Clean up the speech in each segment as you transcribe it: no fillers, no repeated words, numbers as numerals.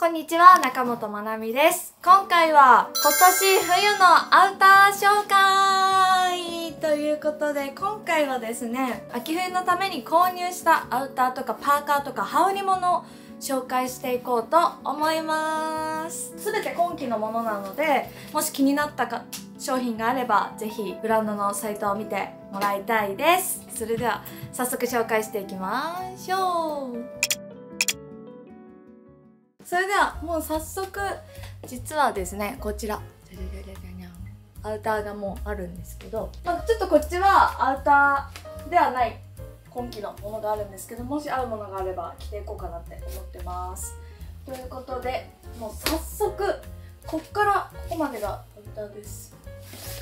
こんにちは、中本まなみです。今回は今年冬のアウター紹介ということで、今回はですね、秋冬のために購入したアウターとかパーカーとか羽織物を紹介していこうと思います。すべて今季のものなので、もし気になったか商品があれば、ぜひブランドのサイトを見てもらいたいです。それでは早速紹介していきましょう。それではもう早速、実はですね、こちらアウターがもうあるんですけど、ちょっとこっちはアウターではない今季のものがあるんですけど、もし合うものがあれば着ていこうかなって思ってます。ということで、もう早速こっからここまでがアウターです。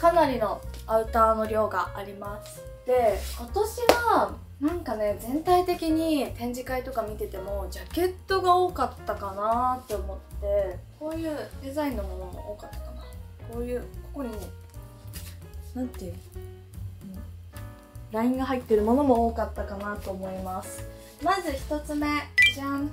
かなりのアウターの量があります。で、今年はなんかね、全体的に展示会とか見ててもジャケットが多かったかなって思って、こういうデザインのものも多かったかな。こういう、ここになんていうラインが入ってるものも多かったかなと思います。まず1つ目、じゃん、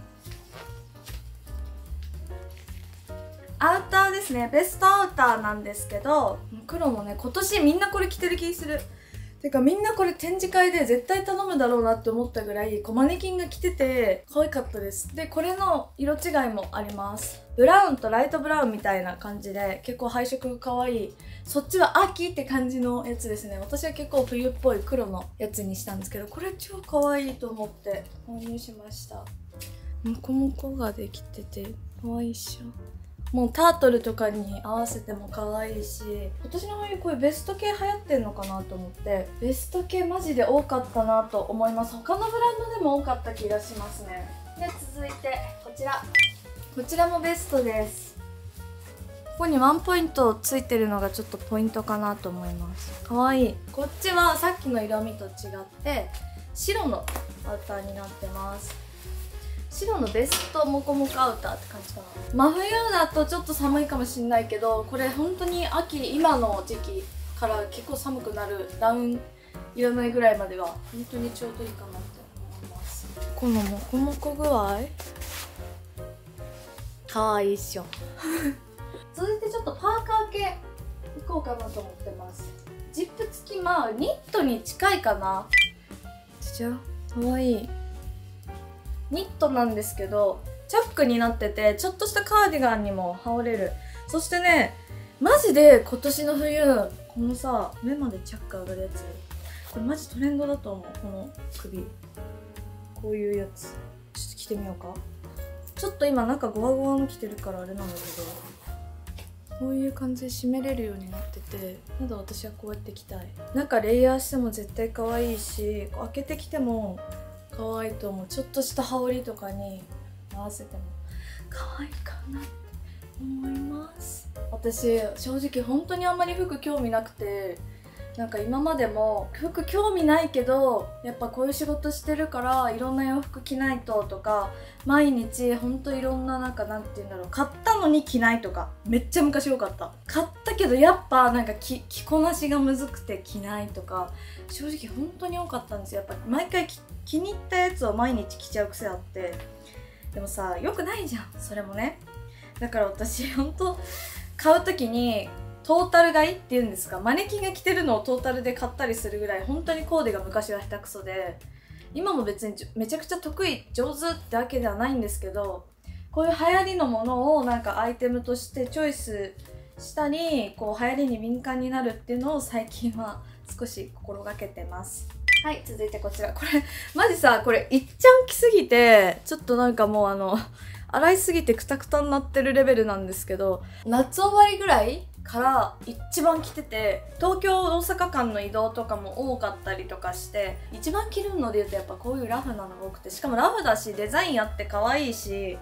アウターですね。ベストアウターなんですけど、黒もね、今年みんなこれ着てる気する。てかみんなこれ展示会で絶対頼むだろうなって思ったぐらい、マネキンが着てて可愛かったです。で、これの色違いもあります。ブラウンとライトブラウンみたいな感じで、結構配色が可愛い。そっちは秋って感じのやつですね。私は結構冬っぽい黒のやつにしたんですけど、これ超可愛いと思って購入しました。モコモコができてて可愛いっしょ。もうタートルとかに合わせても可愛いし、今年の冬こういうベスト系流行ってんのかなと思って、ベスト系マジで多かったなと思います。他のブランドでも多かった気がしますね。で、続いてこちら、こちらもベストです。ここにワンポイントついてるのがちょっとポイントかなと思います。可愛い。こっちはさっきの色味と違って白のアウターになってます。白のベストモコモコアウターって感じかな。真冬だとちょっと寒いかもしれないけど、これ本当に秋、今の時期から結構寒くなる、ダウンいらないぐらいまでは本当にちょうどいいかなって思います。このモコモコ具合かわいいっしょ続いてちょっとパーカー系いこうかなと思ってます。ジップ付き、まあニットに近いかな。ちっちゃかわいいニットなんですけど、チャックになってて、ちょっとしたカーディガンにも羽織れる。そしてね、マジで今年の冬、このさ、上までチャック上がるやつ、これマジトレンドだと思う。この首、こういうやつちょっと着てみようか。ちょっと今なんかゴワゴワの着てるからあれなんだけど、こういう感じで締めれるようになってて、まだ私はこうやって着たい。中レイヤーしても絶対可愛いし、開けてきても可愛いと思う。ちょっとした羽織とかに合わせても可愛いかなって思います。私正直本当にあんまり服興味なくて、なんか今までも服興味ないけど、やっぱこういう仕事してるからいろんな洋服着ないととか、毎日ほんといろんな、なんかなんて言うんだろう、買ったのに着ないとかめっちゃ昔多かった。買ったけどやっぱなんか着こなしがむずくて着ないとか、正直本当に多かったんですよ。やっぱ毎回気に入ったやつを毎日着ちゃう癖あって、でもさ、よくないじゃんそれもね。だから私ほんと買う時にトータル買いっていうんですか、マネキンが着てるのをトータルで買ったりするぐらい、本当にコーデが昔は下手くそで、今も別にめちゃくちゃ得意上手ってわけではないんですけど、こういう流行りのものをなんかアイテムとしてチョイスしたり、こう流行りに敏感になるっていうのを最近は少し心がけてます。はい、続いてこちら。これマジさ、これいっちゃん着すぎて、ちょっとなんかもう洗いすぎてクタクタになってるレベルなんですけど、夏終わりぐらいから一番着てて、東京大阪間の移動とかも多かったりとかして、一番着るのでいうとやっぱこういうラフなのが多くて、しかもラフだしデザインあって可愛いし、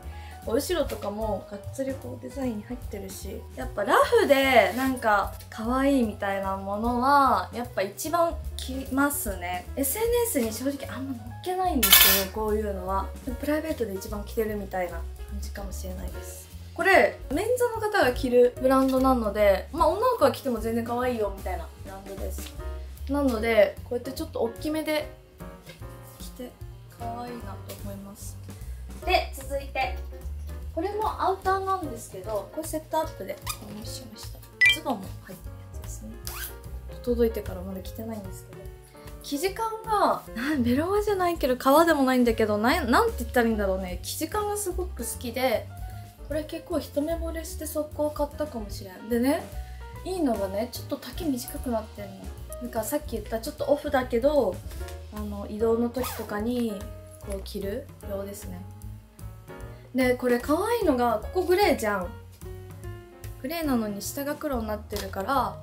お後ろとかもがっつりこうデザインに入ってるし、やっぱラフでなんか可愛いみたいなものはやっぱ一番着ますね。 SNS に正直あんま載っけないんですけど、こういうのはプライベートで一番着てるみたいな感じかもしれないです。これメンズの方が着るブランドなので、まあ女の子が着ても全然可愛いよみたいなブランドです。なのでこうやってちょっと大きめで着て可愛いなと思います。で、続いてこれもアウターなんですけど、これセットアップで購入しました。ズボンも入ってるやつですね。届いてからまだ着てないんですけど、生地感がベロアじゃないけど革でもないんだけど、なんて言ったらいいんだろうね。生地感がすごく好きで、これ結構一目惚れして速攻買ったかもしれん。でね、いいのがね、ちょっと丈短くなってるの。なんかさっき言ったちょっとオフだけど、移動の時とかにこう着る用ですね。でこれ可愛いのが、ここグレーじゃん。グレーなのに下が黒になってるから、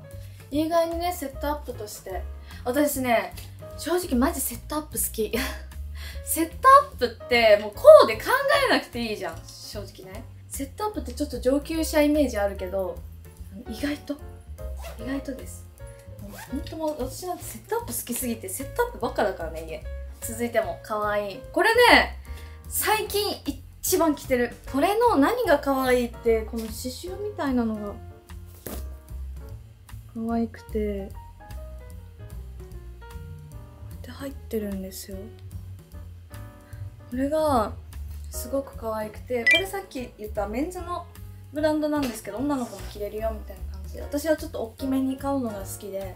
意外にねセットアップとして、私ね正直マジセットアップ好きセットアップってもうこうで考えなくていいじゃん、正直ね。セットアップってちょっと上級者イメージあるけど、意外とです。本当もう私なんてセットアップ好きすぎて、セットアップばっかだからね、家。続いても可愛い、これね最近一番着てる。これの何が可愛いって、この刺繍みたいなのが可愛くて、こうやって入ってるんですよ。これがすごく可愛くて、これさっき言ったメンズのブランドなんですけど、女の子も着れるよみたいな感じで、私はちょっと大きめに買うのが好きで、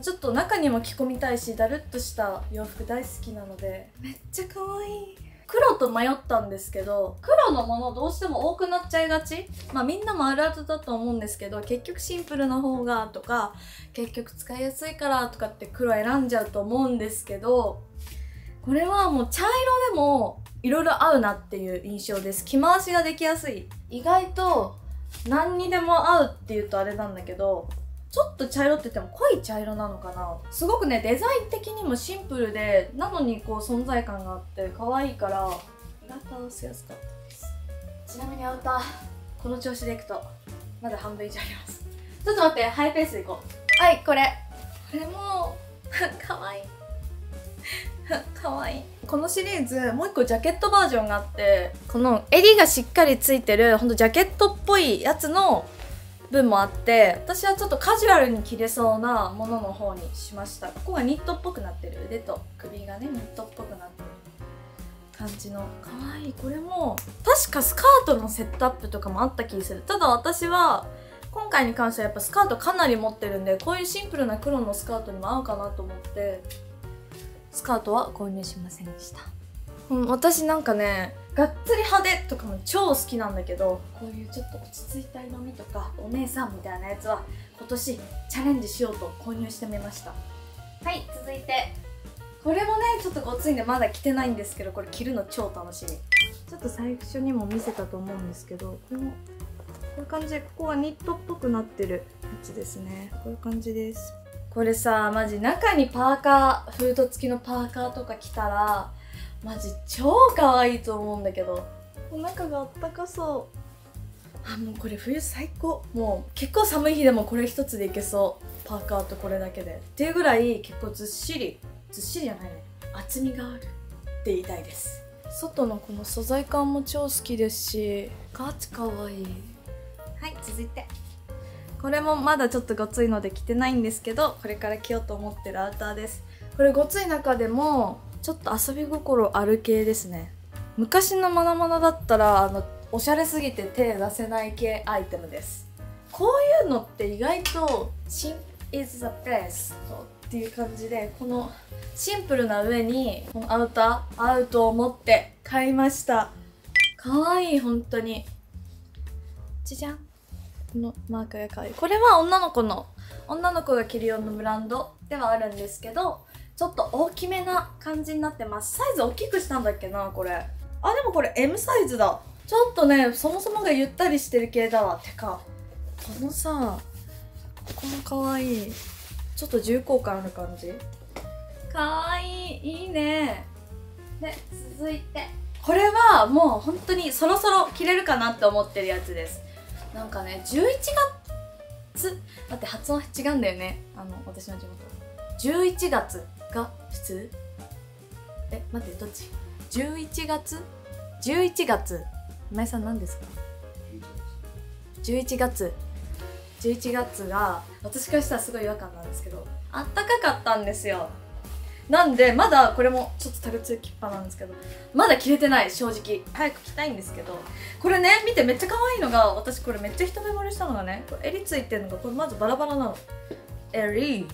ちょっと中にも着込みたいし、だるっとした洋服大好きなので、めっちゃ可愛い。黒と迷ったんですけど、黒のものどうしても多くなっちゃいがち、みんなもあるあるだと思うんですけど、結局シンプルな方がとか、結局使いやすいからとかって黒選んじゃうと思うんですけど、これはもう茶色でもいろいろ合うなっていう印象です。着回しができやすい。意外と何にでも合うっていうとあれなんだけど、ちょっと茶色って言っても濃い茶色なのかな。すごくねデザイン的にもシンプルで、なのにこう存在感があって可愛いから、意外と合わせやすかったです。ちなみにアウター、この調子でいくとまだ半分以上あります。ちょっと待って、ハイペースでいこう。はい、これも可愛い可愛い。このシリーズもう一個ジャケットバージョンがあって、この襟がしっかりついてる、ほんとジャケットっぽいやつの分もあって、私はちょっとカジュアルに着れそうなものの方にしました。ここがニットっぽくなってる、腕と首がねニットっぽくなってる感じのかわいい。これも確かスカートのセットアップとかもあった気がする。ただ私は今回に関してはやっぱスカートかなり持ってるんで、こういうシンプルな黒のスカートにも合うかなと思ってスカートは購入しませんでした。私なんかね、がっつり派手とかも超好きなんだけど、こういうちょっと落ち着いた色味とかお姉さんみたいなやつは今年チャレンジしようと購入してみました。はい、続いてこれもねちょっとごついんでまだ着てないんですけど、これ着るの超楽しみ。ちょっと最初にも見せたと思うんですけど、こういう感じで、ここはニットっぽくなってるやつですね。こういう感じです。これさマジ中にパーカー、フード付きのパーカーとか着たらマジ超可愛いと思うんだけど、中があったかそう。あ、もうこれ冬最高。もう結構寒い日でもこれ一つでいけそう、パーカーとこれだけでっていうぐらい結構ずっしりじゃないね、厚みがあるって言いたいです。外のこの素材感も超好きですし、ガチ可愛い。はい、続いてこれもまだちょっとごついので着てないんですけど、これから着ようと思ってるアウターです。これごつい中でもちょっと遊び心ある系ですね。昔のマナマナだったらおしゃれすぎて手出せない系アイテムです。こういうのって意外とシンプル is the best っていう感じで、このシンプルな上にこのアウター合うと思って買いました。かわいい。本当にじゃじゃん、このマークが可愛い。これは女の子が着る用のブランドではあるんですけど、ちょっと大きめな感じになってます。サイズ大きくしたんだっけな、これ。あ、でもこれ M サイズだ。ちょっとねそもそもがゆったりしてる系だわ。てかこのさ、ここも可愛い。ちょっと重厚感ある感じ、可愛い。いいね。で続いて、これはもう本当にそろそろ着れるかなって思ってるやつです。なんかね、11月、だって発音違うんだよね、私の地元。11月が普通？え、待って、どっち？ 11 月 ?11 月。今井さん何ですか？11月。11月が、私からしたらすごい違和感なんですけど、あったかかったんですよ。なんでまだこれもちょっとタグつきっぱなんですけど、まだ着れてない、正直早く着たいんですけど、これね見てめっちゃ可愛いのが、私これめっちゃ一目惚れしたのがね、これ襟ついてるのがこれまずバラバラなの、襟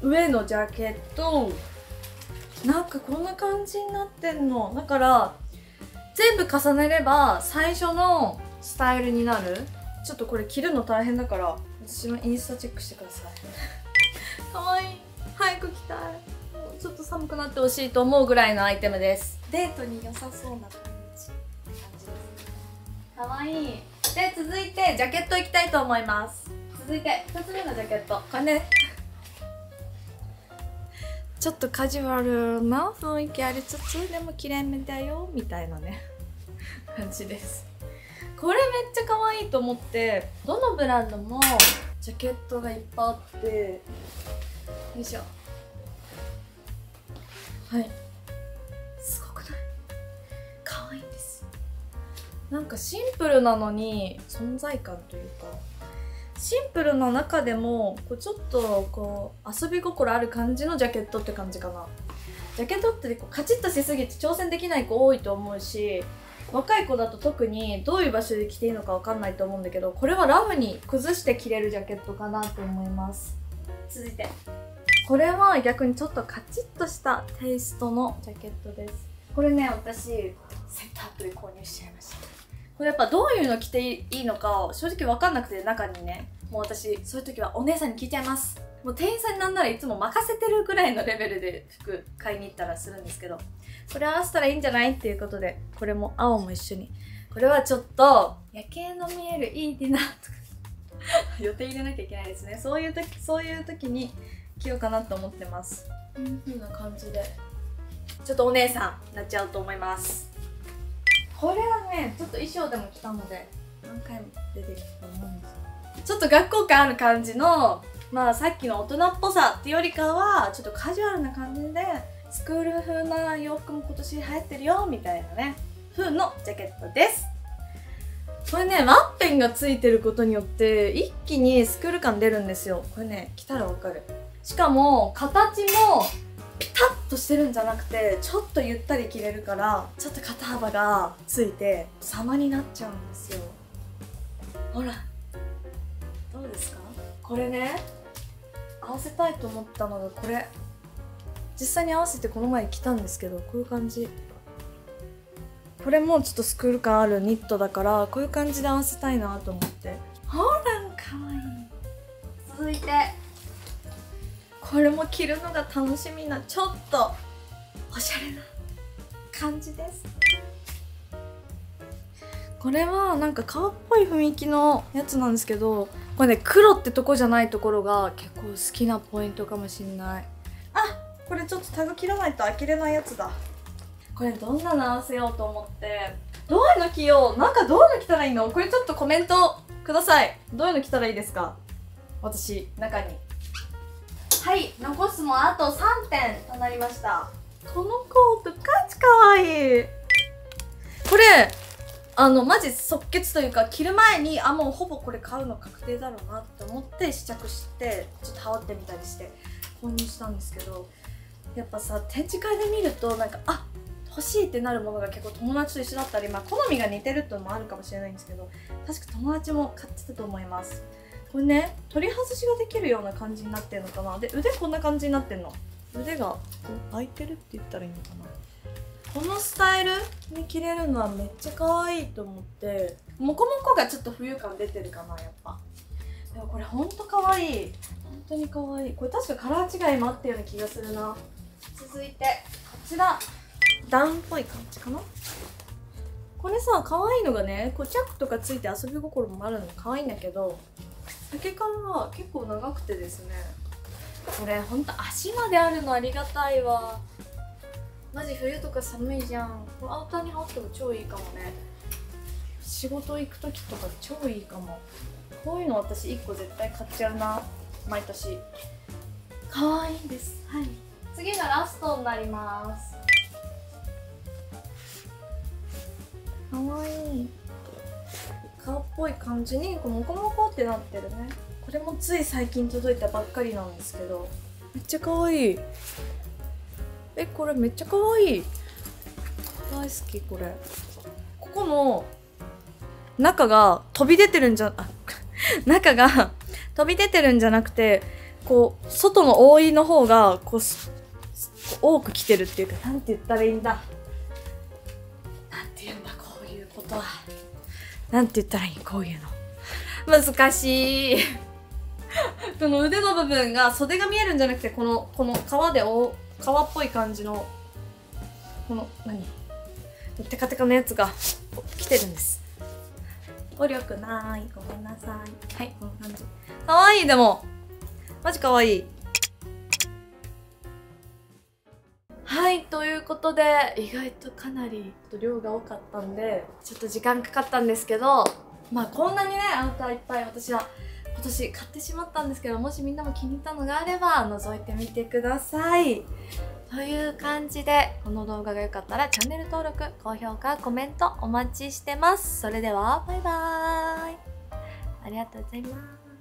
上のジャケットなんかこんな感じになってんのだから、全部重ねれば最初のスタイルになる。ちょっとこれ着るの大変だから私のインスタチェックしてくださいかわいい、早く着たい、もうちょっと寒くなってほしいと思うぐらいのアイテムです。デートに良さそうな感じですかわいい。で続いてジャケットいきたいと思います。続いて2つ目のジャケット、これねちょっとカジュアルな雰囲気ありつつでもきれいめだよみたいなね感じです。これめっちゃ可愛いと思って、どのブランドもジャケットがいっぱいあって、よいしょ、はい、すごくない？可愛いんです。なんかシンプルなのに存在感というか、シンプルな中でもこうちょっとこう遊び心ある感じのジャケットって感じかな。ジャケットってこうカチッとしすぎて挑戦できない子多いと思うし、若い子だと特にどういう場所で着ていいのか分かんないと思うんだけど、これはラフに崩して着れるジャケットかなと思います。続いてこれは逆にちょっとカチッとしたテイストのジャケットです。これね私セットアップで購入しちゃいました。これやっぱどういうの着ていいのか正直分かんなくて、中にねもう私そういう時はお姉さんに聞いちゃいます。もう店員さんになんならいつも任せてるぐらいのレベルで服買いに行ったらするんですけど、これ合わせたらいいんじゃないっていうことで、これも青も一緒に、これはちょっと夜景の見えるいいディナーとか予定入れなきゃいけないですね。そういう時に着ようかなと思ってます。こういう風な感じでちょっとお姉さんになっちゃうと思います。これはねちょっと衣装でも着たので何回も出てきたと思うんですけど、ちょっと学校感ある感じの、まあさっきの大人っぽさっていうよりかはちょっとカジュアルな感じでスクール風な洋服も今年流行ってるよみたいなね風のジャケットです。これねワッペンがついてることによって一気にスクール感出るんですよ。これね着たらわかる。しかも形もピタッとしてるんじゃなくてちょっとゆったり着れるから、ちょっと肩幅がついて様になっちゃうんですよ。ほらどうですか。これね合わせたいと思ったのが、これ実際に合わせてこの前着たんですけど、こういう感じ。これもちょっとスクール感あるニットだからこういう感じで合わせたいなと思って、ほらかわいい。続いてこれも着るのが楽しみなちょっとおしゃれな感じです。これはなんか顔っぽい雰囲気のやつなんですけど、これね黒ってとこじゃないところが結構好きなポイントかもしんない。あっこれちょっとタグ切らないと飽きれないやつだ。これどんなの合わせようと思って、どういうの着よう、なんかどういうの着たらいいの、これちょっとコメントください。どういうの着たらいいですか。私中にはい、残すもあと3点となりました。このコートガチかわいい。これマジ即決というか、着る前にあもうほぼこれ買うの確定だろうなって思って試着してちょっと羽織ってみたりして購入したんですけど、やっぱさ展示会で見るとなんかあ欲しいってなるものが結構友達と一緒だったり、まあ好みが似てるってのもあるかもしれないんですけど、確か友達も買ってたと思います。これね取り外しができるような感じになってるのかな。で腕こんな感じになってるの、腕が開いてるって言ったらいいのかな。このスタイルに着れるのはめっちゃ可愛いと思って、モコモコがちょっと浮遊感出てるかなやっぱ。でもこれほんと可愛い、本当に可愛い。これ確かカラー違いもあったような気がするな。続いてこちらダウンっぽい感じかな。これさ可愛いのがねこうチャックとかついて遊び心もあるの可愛いんだけど、丈感は結構長くてですね、これほんと足まであるのありがたいわ。マジ冬とか寒いじゃん、これアウターに羽織っても超いいかもね。仕事行く時とか超いいかも。こういうの私1個絶対買っちゃうな毎年。可愛いです。はい、次がラストになります。かわいい顔っぽい感じにこうモコモコってなってるね。これもつい最近届いたばっかりなんですけど、めっちゃ可愛い。え、これめっちゃ可愛い。大好きこれ。ここの中が飛び出てるんじゃ、あ、中が飛び出てるんじゃなくて、こう外の覆いの方がこう多く来てるっていうか、なんて言ったらいいんだ。なんて言うんだこういうことは。なんて言ったらいい、こういうの。難しい。この腕の部分が袖が見えるんじゃなくて、この皮で皮っぽい感じのこの何テカテカのやつが来てるんです。暴力ない、ごめんなさい。はい、こんな感じ。かわいい。でもマジかわいい。はい、ということで意外とかなり量が多かったんでちょっと時間かかったんですけど、まあこんなにねアウターいっぱい私は今年買ってしまったんですけど、もしみんなも気に入ったのがあれば覗いてみてください。という感じでこの動画が良かったらチャンネル登録、高評価、コメントお待ちしてます。それではバイバーイ。ありがとうございます。